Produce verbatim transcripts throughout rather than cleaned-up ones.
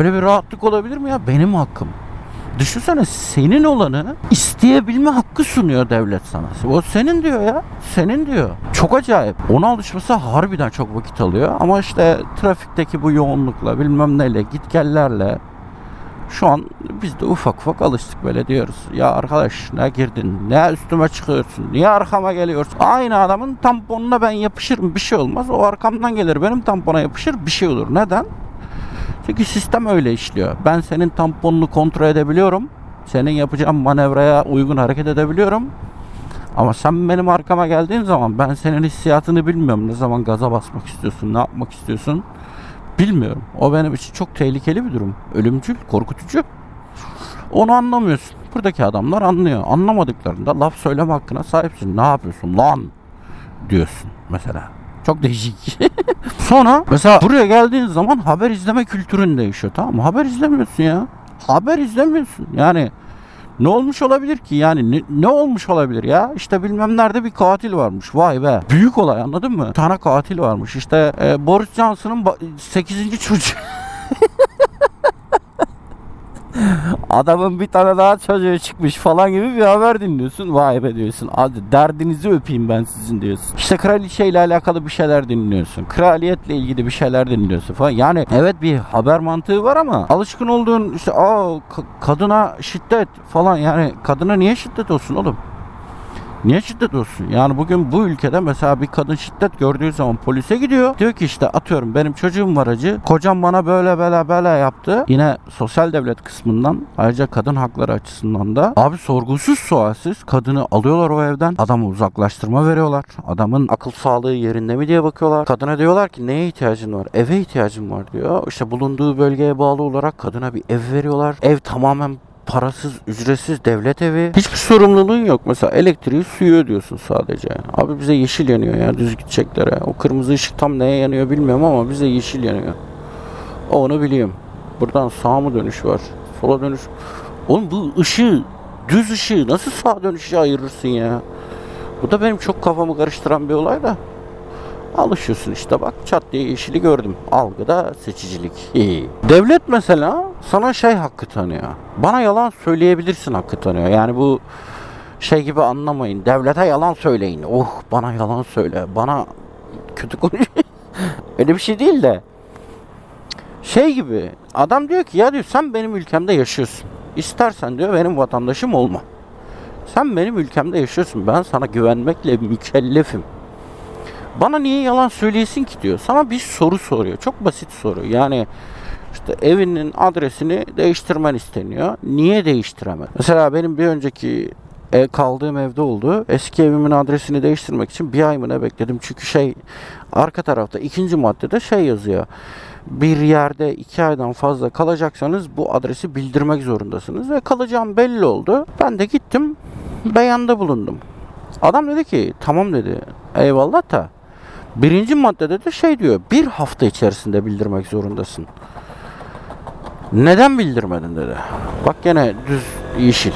Böyle bir rahatlık olabilir mi ya? Benim hakkım. Düşünsene, senin olanı isteyebilme hakkı sunuyor devlet sana. O senin diyor ya. Senin diyor. Çok acayip. Ona alışması harbiden çok vakit alıyor. Ama işte trafikteki bu yoğunlukla, bilmem neyle, gitgellerle şu an biz de ufak ufak alıştık, böyle diyoruz. Ya arkadaş, ne girdin? Ne üstüme çıkıyorsun? Niye arkama geliyorsun? Aynı adamın tamponuna ben yapışırım, bir şey olmaz. O arkamdan gelir benim tampona yapışır, bir şey olur. Neden? Çünkü sistem öyle işliyor. Ben senin tamponunu kontrol edebiliyorum. Senin yapacağın manevraya uygun hareket edebiliyorum. Ama sen benim arkama geldiğin zaman ben senin hissiyatını bilmiyorum. Ne zaman gaza basmak istiyorsun, ne yapmak istiyorsun bilmiyorum. O benim için çok tehlikeli bir durum. Ölümcül, korkutucu. Onu anlamıyorsun. Buradaki adamlar anlıyor. Anlamadıklarında laf söyleme hakkına sahipsin. Ne yapıyorsun lan diyorsun mesela. Çok değişik. Sonra mesela buraya geldiğin zaman haber izleme kültürün değişiyor, tamam mı? Haber izlemiyorsun ya. Haber izlemiyorsun. Yani ne olmuş olabilir ki? Yani ne, ne olmuş olabilir ya? İşte bilmem nerede bir katil varmış. Vay be. Büyük olay, anladın mı? Bir tane katil varmış. İşte e, Boris Johnson'ın sekizinci çocuğu. Adamın bir tane daha çocuğu çıkmış falan gibi bir haber dinliyorsun. Vay be diyorsun. Hadi derdinizi öpeyim ben sizin diyorsun. İşte kraliçeyle alakalı bir şeyler dinliyorsun. Kraliyetle ilgili bir şeyler dinliyorsun falan. Yani evet, bir haber mantığı var ama alışkın olduğun işte aa kadına şiddet falan, yani kadına niye şiddet olsun oğlum? Niye şiddet olsun? Yani bugün bu ülkede mesela bir kadın şiddet gördüğü zaman polise gidiyor. Diyor ki işte atıyorum benim çocuğum var acı. Kocam bana böyle böyle böyle yaptı. Yine sosyal devlet kısmından, ayrıca kadın hakları açısından da abi sorgusuz sualsiz kadını alıyorlar o evden. Adamı uzaklaştırma veriyorlar. Adamın akıl sağlığı yerinde mi diye bakıyorlar. Kadına diyorlar ki neye ihtiyacın var? Eve ihtiyacın var diyor. İşte bulunduğu bölgeye bağlı olarak kadına bir ev veriyorlar. Ev tamamen parasız, ücretsiz devlet evi. Hiçbir sorumluluğun yok. Mesela elektriği, suyu ödüyorsun sadece. Abi bize yeşil yanıyor ya, düz gideceklere. O kırmızı ışık tam neye yanıyor bilmiyorum ama bize yeşil yanıyor. Onu biliyorum. Buradan sağa mı dönüş var? Sola dönüş. Oğlum bu ışığı, düz ışığı nasıl sağa dönüşe ayırırsın ya? Bu da benim çok kafamı karıştıran bir olay da. Alışıyorsun işte, bak çat diye yeşili gördüm. Algıda seçicilik. İyi. Devlet mesela sana şey hakkı tanıyor. Bana yalan söyleyebilirsin hakkı tanıyor. Yani bu şey gibi anlamayın. Devlete yalan söyleyin. Oh bana yalan söyle. Bana kötü konuş. Öyle bir şey değil de. Şey gibi. Adam diyor ki ya diyor sen benim ülkemde yaşıyorsun. İstersen diyor benim vatandaşım olma. Sen benim ülkemde yaşıyorsun. Ben sana güvenmekle mükellefim. Bana niye yalan söyleyesin ki diyor. Sana bir soru soruyor. Çok basit soru. Yani işte evinin adresini değiştirmen isteniyor. Niye değiştiremem? Mesela benim bir önceki ev, kaldığım evde oldu. Eski evimin adresini değiştirmek için bir ay mı ne bekledim. Çünkü şey arka tarafta ikinci maddede şey yazıyor. Bir yerde iki aydan fazla kalacaksanız bu adresi bildirmek zorundasınız. Ve kalacağım belli oldu. Ben de gittim. Beyanda bulundum. Adam dedi ki tamam dedi. Eyvallah da. Birinci maddede de şey diyor, bir hafta içerisinde bildirmek zorundasın. Neden bildirmedin dedi. Bak gene düz yeşil.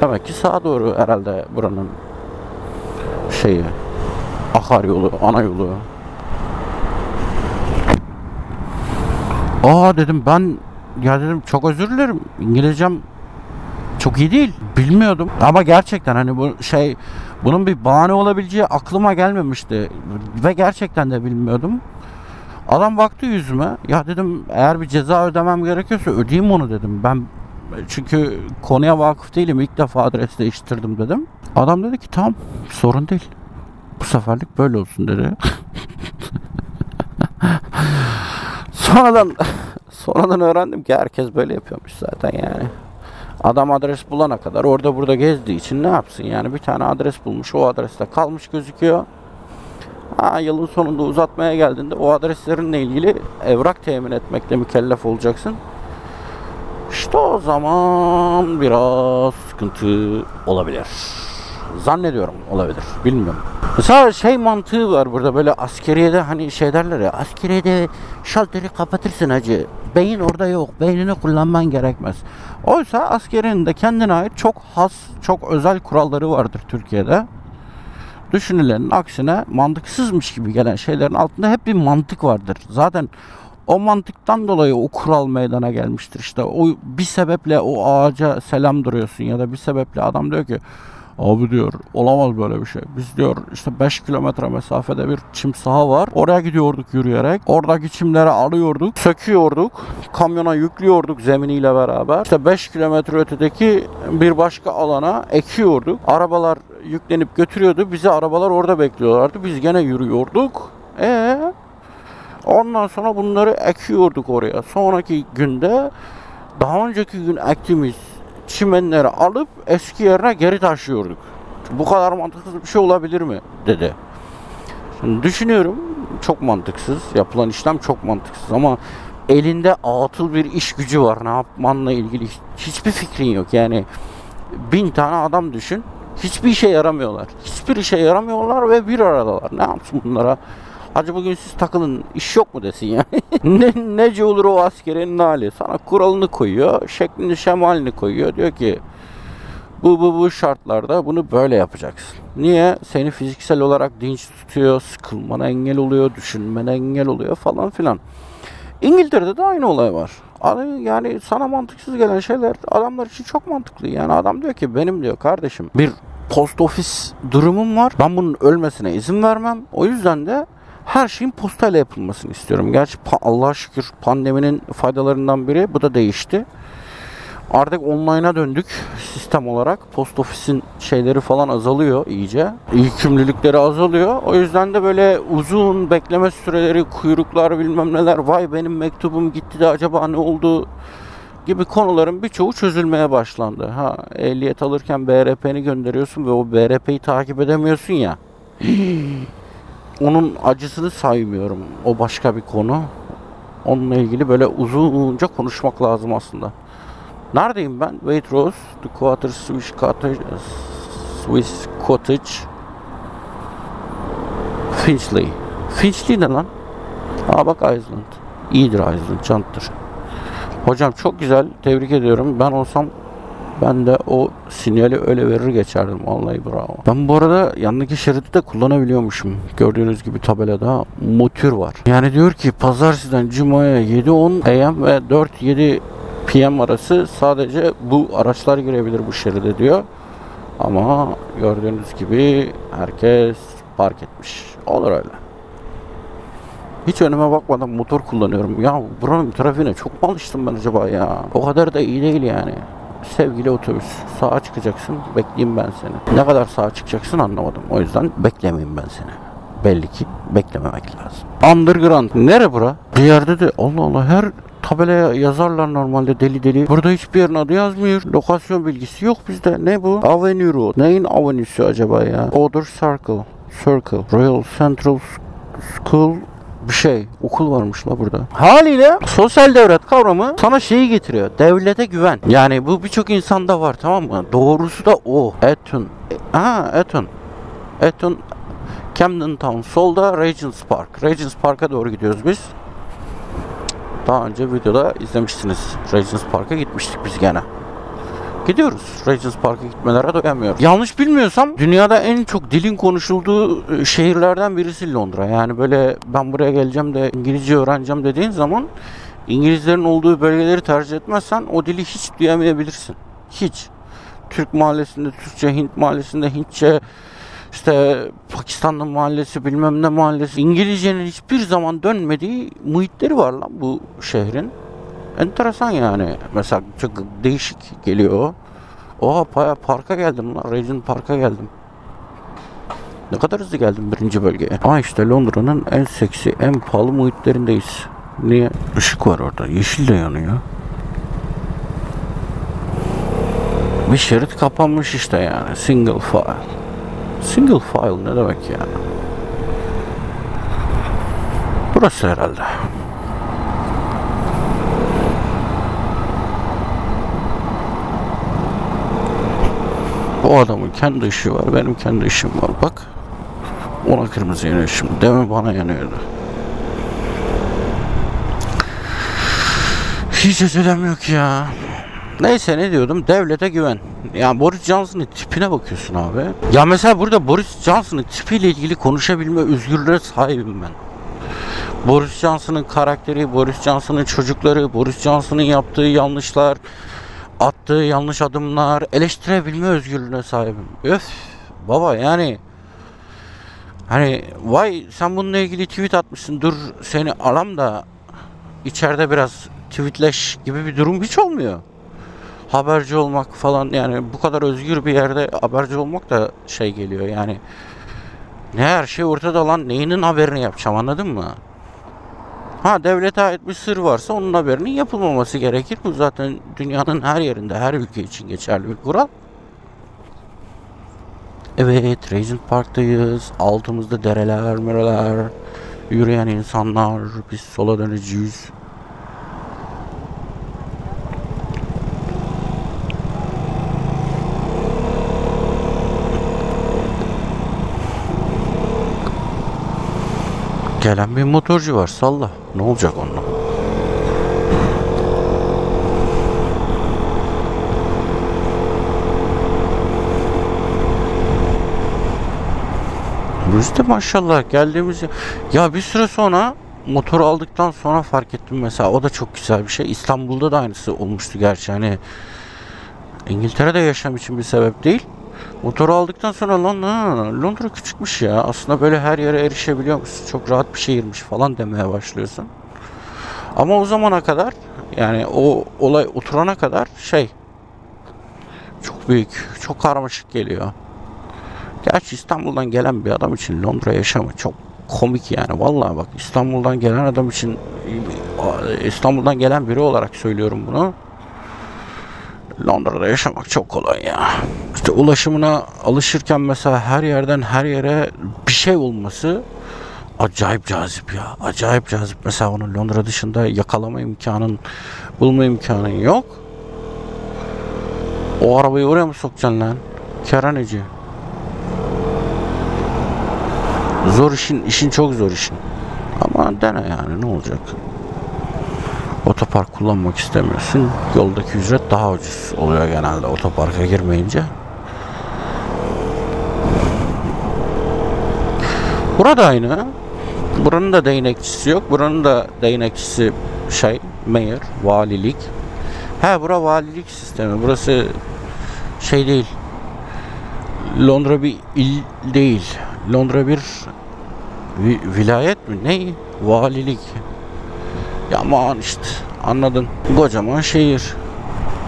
Demek ki sağa doğru herhalde buranın şeyi, akar yolu, ana yolu. Aa dedim ben, ya dedim çok özür dilerim, İngilizcem çok iyi değil, bilmiyordum. Ama gerçekten hani bu şey, bunun bir bahane olabileceği aklıma gelmemişti. Ve gerçekten de bilmiyordum. Adam baktı yüzüme. Ya dedim eğer bir ceza ödemem gerekiyorsa ödeyeyim onu dedim. Ben çünkü konuya vakıf değilim. İlk defa adres değiştirdim dedim. Adam dedi ki tamam sorun değil. Bu seferlik böyle olsun dedi. sonradan, sonradan öğrendim ki herkes böyle yapıyormuş zaten yani. Adam adres bulana kadar orada burada gezdiği için ne yapsın yani, bir tane adres bulmuş, o adreste kalmış gözüküyor. Ha, yılın sonunda uzatmaya geldiğinde o adreslerinle ilgili evrak temin etmekle mükellef olacaksın. İşte o zaman biraz sıkıntı olabilir. Zannediyorum olabilir. Bilmiyorum. Mesela şey mantığı var burada, böyle askeriyede hani şey derler ya, askeriyede şalteri kapatırsın hacı. Beyin orada yok. Beynini kullanman gerekmez. Oysa askerinin de kendine ait çok has, çok özel kuralları vardır Türkiye'de. Düşünülenin aksine mantıksızmış gibi gelen şeylerin altında hep bir mantık vardır. Zaten O mantıktan dolayı o kural meydana gelmiştir. İşte o bir sebeple o ağaca selam duruyorsun ya da bir sebeple adam diyor ki abi diyor olamaz böyle bir şey. Biz diyor işte beş kilometre mesafede bir çim saha var. Oraya gidiyorduk yürüyerek. Oradaki çimleri alıyorduk, söküyorduk, kamyona yüklüyorduk zeminiyle beraber. İşte beş kilometre ötedeki bir başka alana ekiyorduk. Arabalar yüklenip götürüyordu. Bizi arabalar orada bekliyorlardı. Biz gene yürüyorduk. Eee? Ondan sonra bunları ekiyorduk oraya. Sonraki günde daha önceki gün ektiğimiz çimenleri alıp eski yerine geri taşıyorduk. Bu kadar mantıksız bir şey olabilir mi? Dedi. Şimdi düşünüyorum. Çok mantıksız. Yapılan işlem çok mantıksız ama elinde atıl bir iş gücü var. Ne yapmanla ilgili hiçbir fikrin yok. Yani bin tane adam düşün. Hiçbir işe yaramıyorlar. Hiçbir işe yaramıyorlar ve bir aradalar. Ne yapsın bunlara? Hacı bugün siz takılın, iş yok mu desin yani. ne, nece olur o askerin hali. Sana kuralını koyuyor, şeklini şemalini koyuyor. Diyor ki bu bu bu şartlarda bunu böyle yapacaksın. Niye? Seni fiziksel olarak dinç tutuyor, sıkılmana engel oluyor, düşünmene engel oluyor falan filan. İngiltere'de de aynı olay var. Yani sana mantıksız gelen şeyler adamlar için çok mantıklı. Yani adam diyor ki benim diyor kardeşim bir post office durumum var. Ben bunun ölmesine izin vermem. O yüzden de her şeyin postayla yapılmasını istiyorum. Gerçi Allah'a şükür pandeminin faydalarından biri bu da değişti. Artık online'a döndük sistem olarak. Post ofisin şeyleri falan azalıyor iyice. Yükümlülükleri azalıyor. O yüzden de böyle uzun bekleme süreleri, kuyruklar bilmem neler, vay benim mektubum gitti de acaba ne oldu gibi konuların birçoğu çözülmeye başlandı. Ha, ehliyet alırken B R P'ni gönderiyorsun ve o B R P'yi takip edemiyorsun ya. Onun acısını saymıyorum. O başka bir konu. Onunla ilgili böyle uzunca konuşmak lazım aslında. Neredeyim ben? Waitrose, The Quarter, Swiss Cottage, Swiss Cottage, Finchley. Finchley ne lan? Aa bak Iceland. İyidir Iceland, candır. Hocam çok güzel, tebrik ediyorum. Ben olsam ben de o sinyali öyle verir geçerdim. Vallahi bravo. Ben bu arada yanındaki şeridi de kullanabiliyormuşum. Gördüğünüz gibi tabelada motür var. Yani diyor ki pazartesiden cumaya yedi on A M ve dört yedi P M arası sadece bu araçlar girebilir bu şeride diyor. Ama gördüğünüz gibi herkes park etmiş. Olur öyle. Hiç önüme bakmadan motor kullanıyorum. Ya buranın trafiğine çok mu alıştım ben acaba ya? O kadar da iyi değil yani. Sevgili otobüs, sağa çıkacaksın, bekleyeyim ben seni. Ne kadar sağa çıkacaksın anlamadım. O yüzden beklemeyeyim ben seni. Belli ki beklememek lazım. Underground. Nere bura? Bir yerde de Allah Allah her tabelaya yazarlar normalde deli deli. Burada hiçbir yerin adı yazmıyor. Lokasyon bilgisi yok bizde. Ne bu? Avenue Road. Neyin Avenue'si acaba ya? Other Circle. Circle. Royal Central School. Bir şey. Okul varmış la burada. Haliyle sosyal devlet kavramı sana şeyi getiriyor. Devlete güven. Yani bu birçok insanda var, tamam mı? Doğrusu da o. Eton. Ha Eton. Eton. Camden Town. Solda Regent's Park. Regent's Park'a doğru gidiyoruz biz. Daha önce videoda izlemişsiniz. Regent's Park'a gitmiştik biz gene. Gidiyoruz. Regent's Park'a gitmelere doyamıyoruz. Yanlış bilmiyorsam dünyada en çok dilin konuşulduğu şehirlerden birisi Londra. Yani böyle ben buraya geleceğim de İngilizce öğreneceğim dediğin zaman İngilizlerin olduğu bölgeleri tercih etmezsen o dili hiç duyamayabilirsin. Hiç. Türk mahallesinde Türkçe, Hint mahallesinde Hintçe, işte Pakistanlı mahallesi bilmem ne mahallesi. İngilizcenin hiçbir zaman dönmediği muhitleri var lan bu şehrin. Enteresan yani. Mesela çok değişik geliyor. Oha bayağı parka geldim lan. Regent Park'a geldim. Ne kadar hızlı geldim birinci bölgeye. Aa işte Londra'nın en seksi, en pahalı muhitlerindeyiz. Niye? Işık var orada. Yeşil de yanıyor. Bir şerit kapanmış işte yani. Single file. Single file ne demek yani? Burası herhalde. O adamın kendi ışığı var, benim kendi ışığım var. Bak, ona kırmızı yanıyor şimdi. Demin bana yanıyordu. Hiç özelem yok ya. Neyse ne diyordum? Devlete güven. Yani Boris Johnson'ın tipine bakıyorsun abi. Ya mesela burada Boris Johnson'ın tipiyle ilgili konuşabilme özgürlüğe sahibim ben. Boris Johnson'ın karakteri, Boris Johnson'ın çocukları, Boris Johnson'ın yaptığı yanlışlar, attığı yanlış adımlar, eleştirebilme özgürlüğüne sahibim. Öf baba yani. Hani vay sen bununla ilgili tweet atmışsın, dur seni alam da içeride biraz tweetleş gibi bir durum hiç olmuyor. Haberci olmak falan, yani bu kadar özgür bir yerde haberci olmak da şey geliyor yani. Ne her şey ortada lan, neyinin haberini yapacağım, anladın mı? Ha devlete ait bir sır varsa onun haberinin yapılmaması gerekir. Bu zaten dünyanın her yerinde, her ülke için geçerli bir kural. Evet, Regent's Park'tayız. Altımızda dereler, mereler, yürüyen insanlar, biz sola döneceğiz. Gelen bir motorcu var, salla. Ne olacak onunla? Biz de maşallah geldiğimiz ya, ya bir süre sonra motor aldıktan sonra fark ettim mesela, o da çok güzel bir şey. İstanbul'da da aynısı olmuştu gerçi, hani İngiltere'de yaşam için bir sebep değil. Motoru aldıktan sonra lan Londra küçükmüş ya, aslında böyle her yere erişebiliyor musun, çok rahat bir şehirmiş falan demeye başlıyorsun. Ama o zamana kadar, yani o olay oturana kadar şey çok büyük, çok karmaşık geliyor. Gerçi İstanbul'dan gelen bir adam için Londra yaşamı çok komik yani. Vallahi bak, İstanbul'dan gelen adam için, İstanbul'dan gelen biri olarak söylüyorum bunu. Londra'da yaşamak çok kolay ya. İşte ulaşımına alışırken mesela her yerden her yere bir şey olması acayip cazip ya. Acayip cazip. Mesela onu Londra dışında yakalama imkanın, bulma imkanın yok. O arabayı oraya mı sokacaksın lan? Kerhaneci. Zor işin, işin çok zor işin. Ama dene yani, ne olacak? Otopark kullanmak istemiyorsun. Yoldaki ücret daha ucuz oluyor genelde otoparka girmeyince. Burada aynı. Buranın da değnekçisi yok. Buranın da değnekçisi şey, mayor, valilik. He, bura valilik sistemi. Burası şey değil. Londra bir il değil. Londra bir vi vilayet mi? Ne? Valilik. Yaman işte, anladın. Kocaman şehir.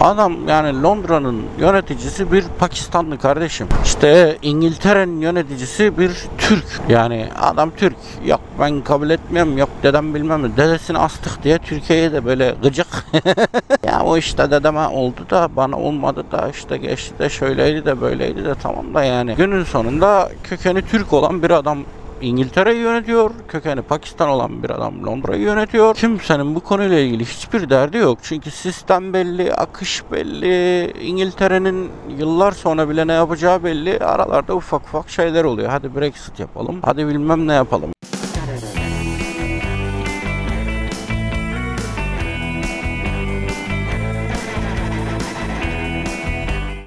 Adam yani Londra'nın yöneticisi bir Pakistanlı kardeşim. İşte İngiltere'nin yöneticisi bir Türk. Yani adam Türk. Yok ben kabul etmiyorum, yok dedem bilmem mi. Dedesini astık diye Türkiye'ye de böyle gıcık. Ya o işte dedeme oldu da bana olmadı da, işte geçti de şöyleydi de böyleydi de, tamam da yani. Günün sonunda kökeni Türk olan bir adam İngiltere'yi yönetiyor. Kökeni Pakistan olan bir adam Londra'yı yönetiyor. Kimsenin bu konuyla ilgili hiçbir derdi yok. Çünkü sistem belli, akış belli. İngiltere'nin yıllar sonra bile ne yapacağı belli. Aralarda ufak ufak şeyler oluyor. Hadi Brexit yapalım. Hadi bilmem ne yapalım.